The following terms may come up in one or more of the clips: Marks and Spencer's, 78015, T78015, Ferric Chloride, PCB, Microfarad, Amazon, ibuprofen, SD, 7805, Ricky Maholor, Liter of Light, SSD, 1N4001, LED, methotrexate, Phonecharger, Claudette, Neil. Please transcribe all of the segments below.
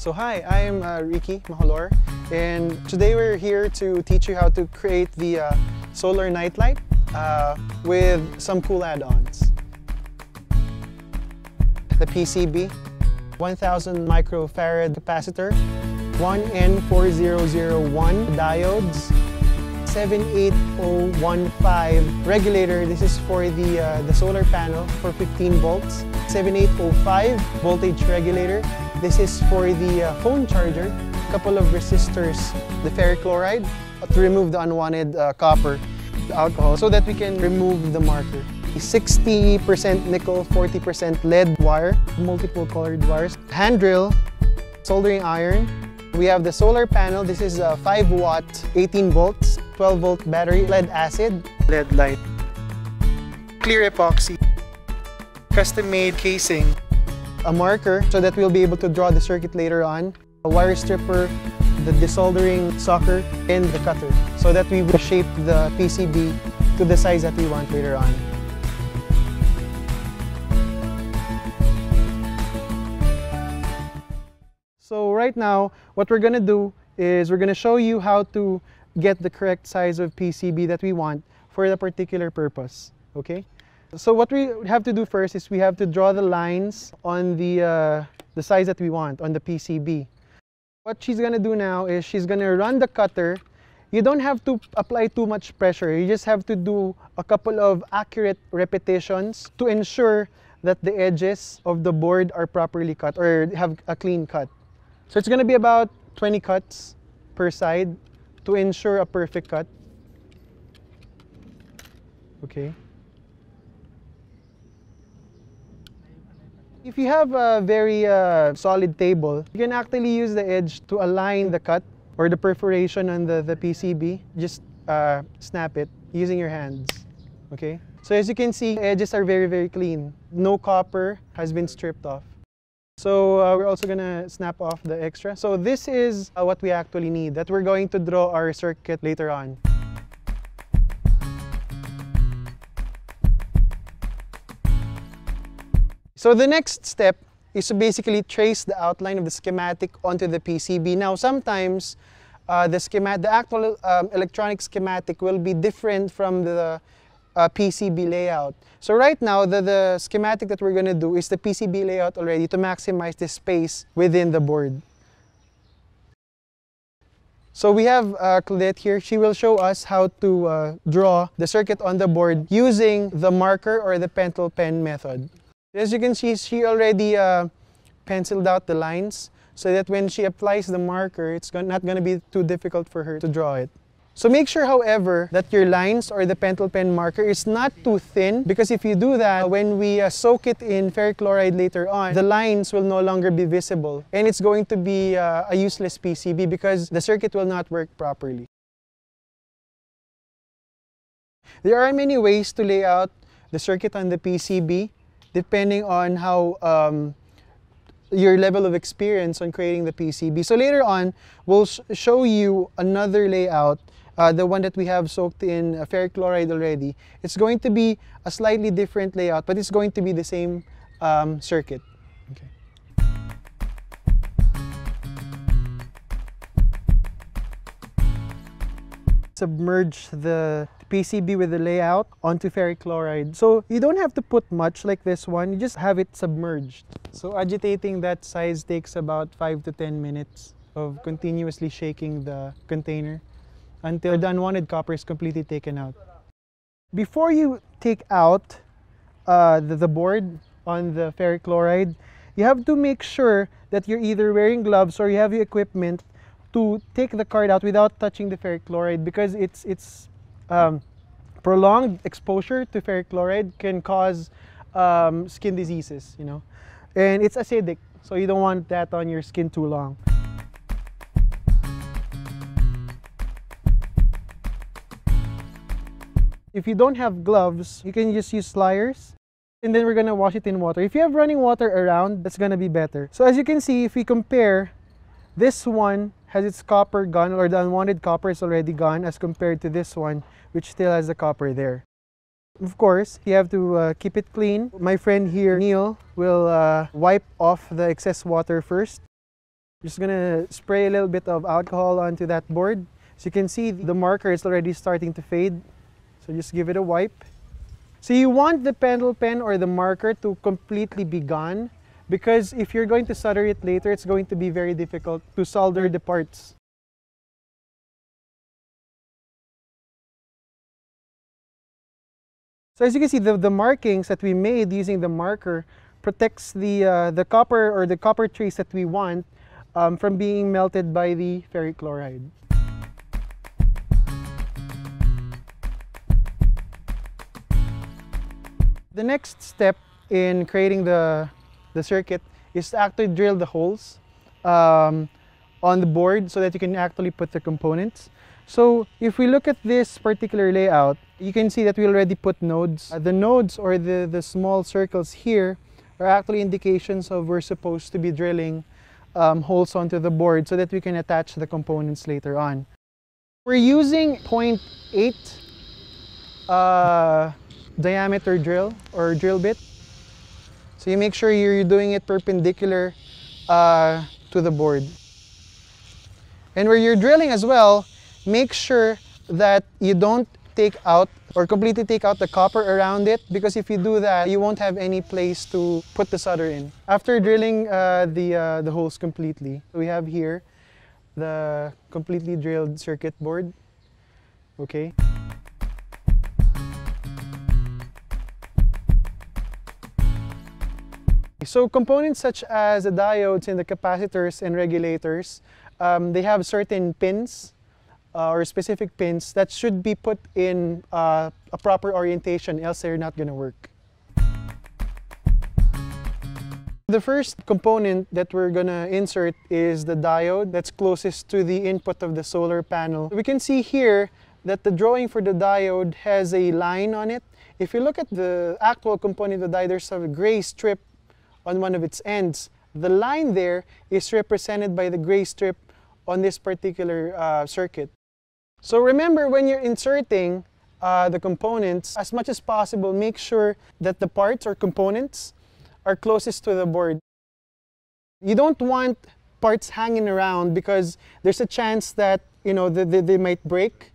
So hi, I'm Ricky Maholor, and today we're here to teach you how to create the solar nightlight with some cool add-ons. The PCB, 1000 microfarad capacitor, 1N4001 diodes, 78015 regulator. This is for the solar panel for 15 volts. 7805 voltage regulator. This is for the phone charger. A couple of resistors, the ferric chloride to remove the unwanted copper, the alcohol, so that we can remove the marker. 60% nickel, 40% lead wire, multiple colored wires, hand drill, soldering iron. We have the solar panel. This is a 5-watt, 18 volts, 12-volt battery, lead acid, lead light, clear epoxy, custom-made casing, a marker so that we'll be able to draw the circuit later on, a wire stripper, the desoldering sucker, and the cutter so that we will shape the PCB to the size that we want later on. So right now, what we're going to do is we're going to show you how to get the correct size of PCB that we want for the particular purpose, okay? So what we have to do first is we have to draw the lines on the size that we want, on the PCB. What she's going to do now is she's going to run the cutter. You don't have to apply too much pressure. You just have to do a couple of accurate repetitions to ensure that the edges of the board are properly cut or have a clean cut. So it's going to be about 20 cuts per side to ensure a perfect cut. Okay. If you have a very solid table, you can actually use the edge to align the cut or the perforation on the PCB. Just snap it using your hands. Okay. So as you can see, the edges are very, very clean. No copper has been stripped off. So we're also going to snap off the extra. So this is what we actually need, that we're going to draw our circuit later on. So the next step is to basically trace the outline of the schematic onto the PCB. Now sometimes the actual electronic schematic will be different from the PCB layout. So right now, the schematic that we're going to do is the PCB layout already to maximize the space within the board. So we have Claudette here. She will show us how to draw the circuit on the board using the marker or the pencil pen method. As you can see, she already penciled out the lines so that when she applies the marker, it's not going to be too difficult for her to draw it. So make sure, however, that your lines or the pencil pen marker is not too thin, because if you do that, when we soak it in ferric chloride later on, the lines will no longer be visible and it's going to be a useless PCB because the circuit will not work properly. There are many ways to lay out the circuit on the PCB depending on how your level of experience on creating the PCB. So later on, we'll show you another layout. The one that we have soaked in ferric chloride already. It's going to be a slightly different layout, but it's going to be the same circuit. Okay. Submerge the PCB with the layout onto ferric chloride. So you don't have to put much like this one, you just have it submerged. So agitating that size takes about 5 to 10 minutes of continuously shaking the container until the unwanted copper is completely taken out. Before you take out the board on the ferric chloride, you have to make sure that you're either wearing gloves or you have your equipment to take the card out without touching the ferric chloride, because its prolonged exposure to ferric chloride can cause skin diseases, you know, and it's acidic, so you don't want that on your skin too long. If you don't have gloves, you can just use pliers, and then we're gonna wash it in water. If you have running water around, that's gonna be better. So as you can see, if we compare, this one has its copper gone, or the unwanted copper is already gone, as compared to this one, which still has the copper there. Of course, you have to keep it clean. My friend here, Neil, will wipe off the excess water first. I'm just gonna spray a little bit of alcohol onto that board. As you can see, the marker is already starting to fade. So just give it a wipe. So you want the pedal pen or the marker to completely be gone, because if you're going to solder it later, it's going to be very difficult to solder the parts. So as you can see, the markings that we made using the marker protects the copper or the copper trace that we want from being melted by the ferric chloride. The next step in creating the circuit is to actually drill the holes on the board so that you can actually put the components. So if we look at this particular layout, you can see that we already put nodes. The nodes or the small circles here are actually indications of we're supposed to be drilling holes onto the board so that we can attach the components later on. We're using 0.8 diameter drill or drill bit. So you make sure you're doing it perpendicular to the board. And where you're drilling as well, make sure that you don't take out or completely take out the copper around it, because if you do that, you won't have any place to put the solder in. After drilling the holes completely, we have here the completely drilled circuit board. Okay. So components such as the diodes and the capacitors and regulators, they have certain pins or specific pins that should be put in a proper orientation, else they're not going to work. The first component that we're going to insert is the diode that's closest to the input of the solar panel. We can see here that the drawing for the diode has a line on it. If you look at the actual component of the diode, there's a gray strip on one of its ends. The line there is represented by the gray strip on this particular circuit. So remember, when you're inserting the components, as much as possible, make sure that the parts or components are closest to the board. You don't want parts hanging around, because there's a chance that, you know, they might break,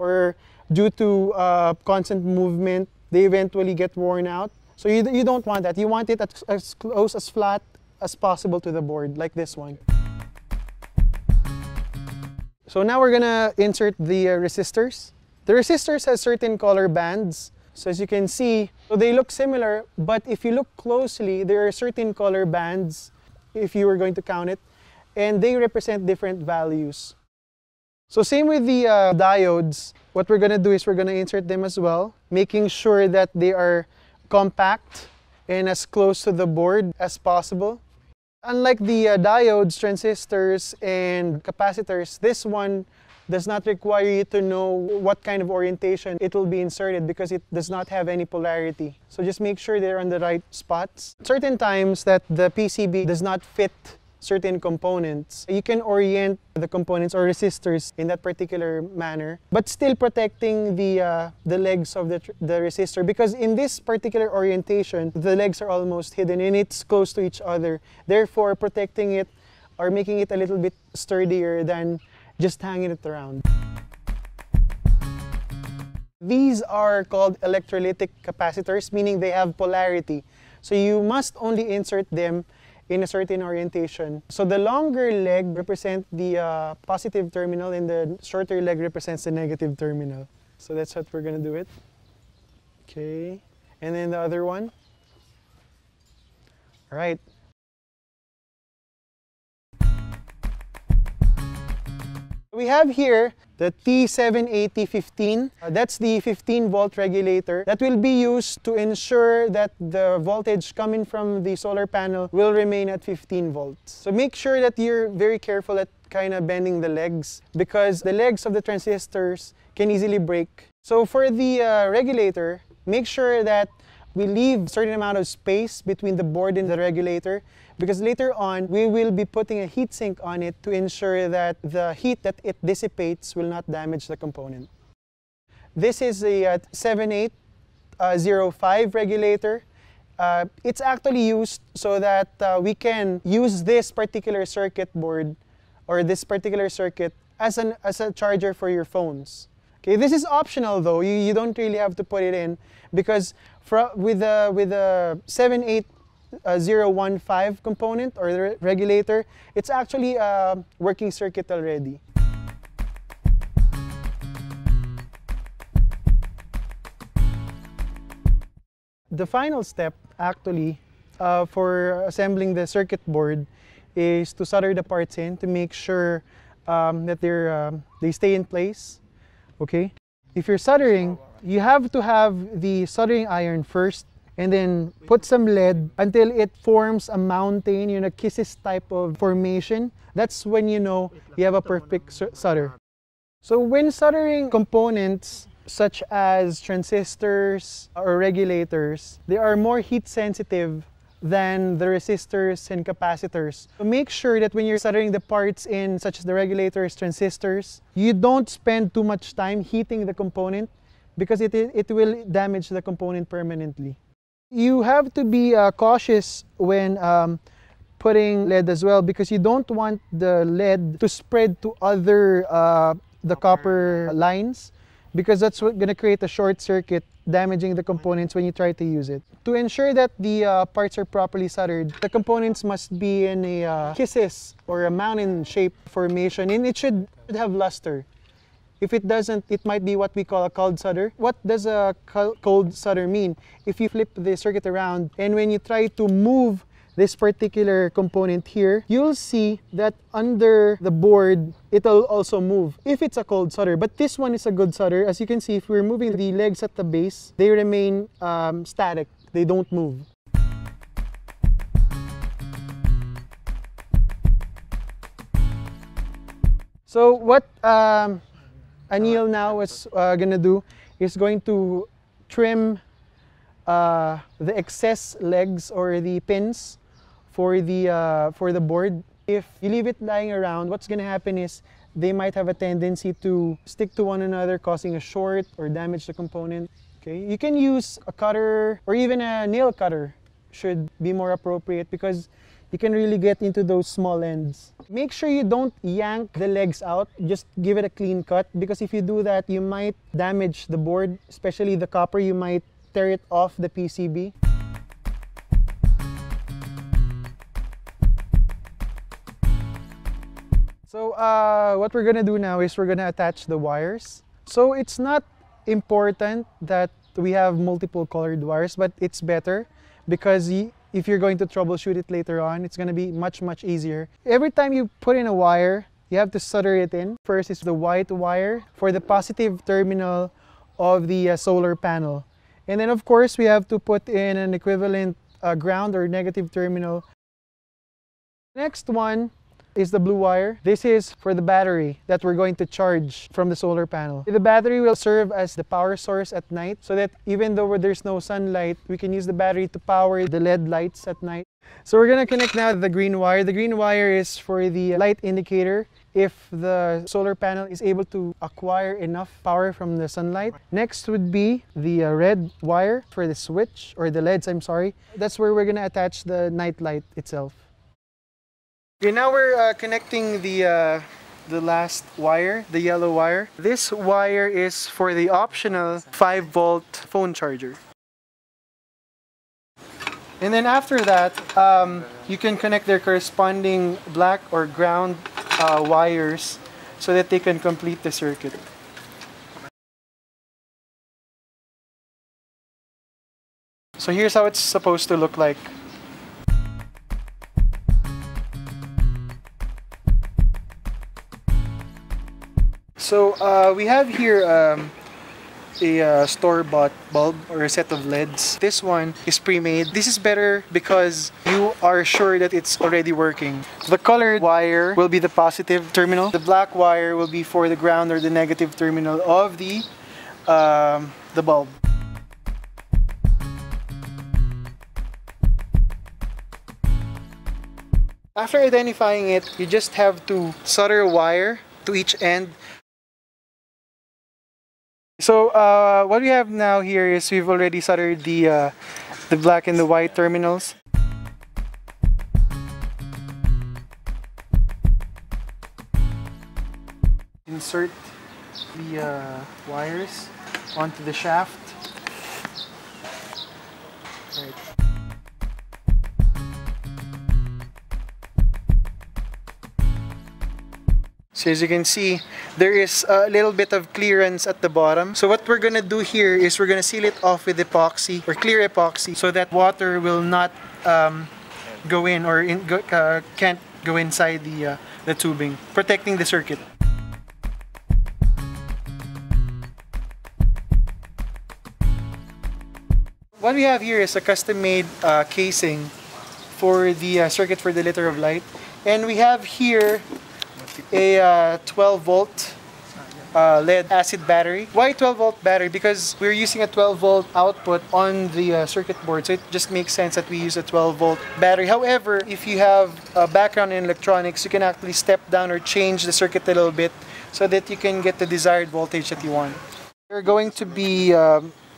or due to constant movement, they eventually get worn out. So you don't want that. You want it as close, as flat as possible to the board, like this one. So now we're gonna insert the resistors. The resistors have certain color bands. So as you can see, they look similar, but if you look closely, there are certain color bands, if you were going to count it, and they represent different values. So same with the diodes, what we're gonna do is we're gonna insert them as well, making sure that they are compact and as close to the board as possible. Unlike the diodes, transistors, and capacitors, this one does not require you to know what kind of orientation it will be inserted, because it does not have any polarity. So just make sure they're on the right spots. Certain times that the PCB does not fit certain components, you can orient the components or resistors in that particular manner, but still protecting the legs of the resistor, because in this particular orientation, the legs are almost hidden and it's close to each other. Therefore, protecting it or making it a little bit sturdier than just hanging it around. These are called electrolytic capacitors, meaning they have polarity. So you must only insert them in a certain orientation. So the longer leg represents the positive terminal, and the shorter leg represents the negative terminal. So that's what we're gonna do it. Okay, and then the other one. All right. We have here the T78015. That's the 15-volt regulator that will be used to ensure that the voltage coming from the solar panel will remain at 15 volts. So make sure that you're very careful at kind of bending the legs, because the legs of the transistors can easily break. So for the regulator, make sure that we leave a certain amount of space between the board and the regulator, because later on we will be putting a heatsink on it to ensure that the heat that it dissipates will not damage the component. This is a 7805 regulator. It's actually used so that we can use this particular circuit board or this particular circuit as a charger for your phones. Okay, this is optional though. You don't really have to put it in because with the 78015 component or the regulator, it's actually a working circuit already. The final step actually for assembling the circuit board is to solder the parts in to make sure that they stay in place. Okay, if you're soldering, you have to have the soldering iron first and then put some lead until it forms a mountain, you know, kisses type of formation. That's when you know you have a perfect solder. So when soldering components such as transistors or regulators, they are more heat sensitive than the resistors and capacitors. So make sure that when you're soldering the parts in, such as the regulators, transistors, you don't spend too much time heating the component because it will damage the component permanently. You have to be cautious when putting lead as well because you don't want the lead to spread to other the copper lines because that's going to create a short circuit, damaging the components when you try to use it. To ensure that the parts are properly soldered, the components must be in a kisses or a mountain shape formation, and it should have luster. If it doesn't, it might be what we call a cold solder. What does a cold solder mean? If you flip the circuit around and when you try to move this particular component here, you'll see that under the board, it'll also move if it's a cold solder. But this one is a good solder. As you can see, if we're moving the legs at the base, they remain static. They don't move. So what Anil now is going to do is going to trim the excess legs or the pins for the board. If you leave it lying around, what's going to happen is they might have a tendency to stick to one another, causing a short or damage the component. Okay, you can use a cutter or even a nail cutter should be more appropriate because you can really get into those small ends. Make sure you don't yank the legs out, just give it a clean cut because if you do that, you might damage the board, especially the copper, you might tear it off the PCB. So what we're gonna do now is we're gonna attach the wires. So it's not important that we have multiple colored wires, but it's better because if you're going to troubleshoot it later on, it's going to be much, much easier. Every time you put in a wire, you have to solder it in. First is the white wire for the positive terminal of the solar panel. And then, of course, we have to put in an equivalent ground or negative terminal. Next one is the blue wire. This is for the battery that we're going to charge from the solar panel. The battery will serve as the power source at night so that even though there's no sunlight, we can use the battery to power the LED lights at night. So we're going to connect now the green wire. The green wire is for the light indicator if the solar panel is able to acquire enough power from the sunlight. Next would be the red wire for the switch or the LEDs, I'm sorry. That's where we're going to attach the night light itself. Okay, now we're connecting the last wire, the yellow wire. This wire is for the optional 5-volt phone charger. And then after that, you can connect their corresponding black or ground wires so that they can complete the circuit. So here's how it's supposed to look like. So we have here a store-bought bulb or a set of LEDs. This one is pre-made. This is better because you are sure that it's already working. The colored wire will be the positive terminal. The black wire will be for the ground or the negative terminal of the bulb. After identifying it, you just have to solder a wire to each end. So what we have now here is we've already soldered the the black and the white terminals. Insert the wires onto the shaft. Right. So as you can see, there is a little bit of clearance at the bottom. So what we're gonna do here is we're gonna seal it off with epoxy or clear epoxy so that water will not go in or can't go inside the tubing, protecting the circuit. What we have here is a custom-made casing for the circuit for the Liter of Light, and we have here a 12-volt lead acid battery. Why 12-volt battery? Because we're using a 12-volt output on the circuit board, so it just makes sense that we use a 12-volt battery. However, if you have a background in electronics, you can actually step down or change the circuit a little bit so that you can get the desired voltage that you want. There are going to be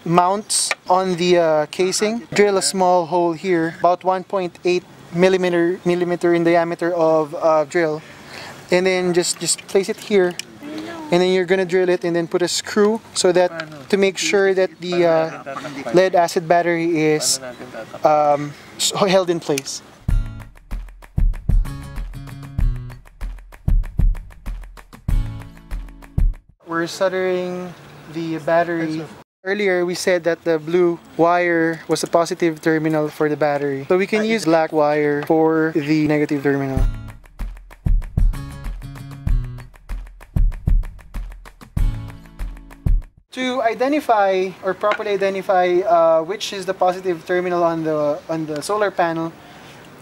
mounts on the casing. Drill a small hole here, about 1.8 millimeter in diameter of drill, and then just place it here, and then you're gonna drill it and then put a screw so that to make sure that the lead acid battery is held in place. We're soldering the battery. Earlier, we said that the blue wire was a positive terminal for the battery. So we can use black wire for the negative terminal. To identify or properly identify which is the positive terminal on the solar panel,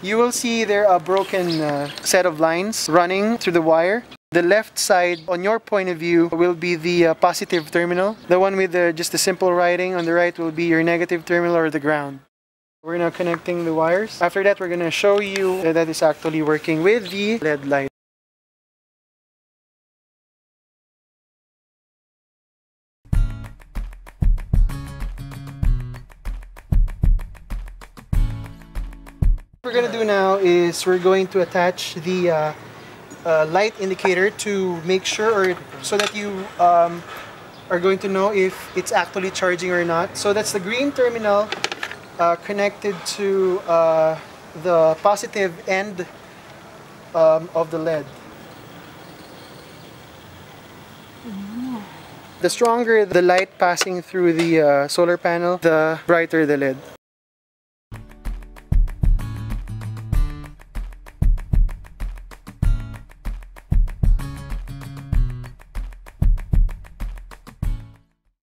you will see there a broken set of lines running through the wire. The left side, on your point of view, will be the positive terminal. The one with just the simple writing on the right will be your negative terminal or the ground. We're now connecting the wires. After that, we're going to show you that that is actually working with the LED light. What we're going to do now is we're going to attach the light indicator to make sure, or so that you are going to know if it's actually charging or not. So that's the green terminal connected to the positive end of the LED. Mm-hmm. The stronger the light passing through the solar panel, the brighter the LED.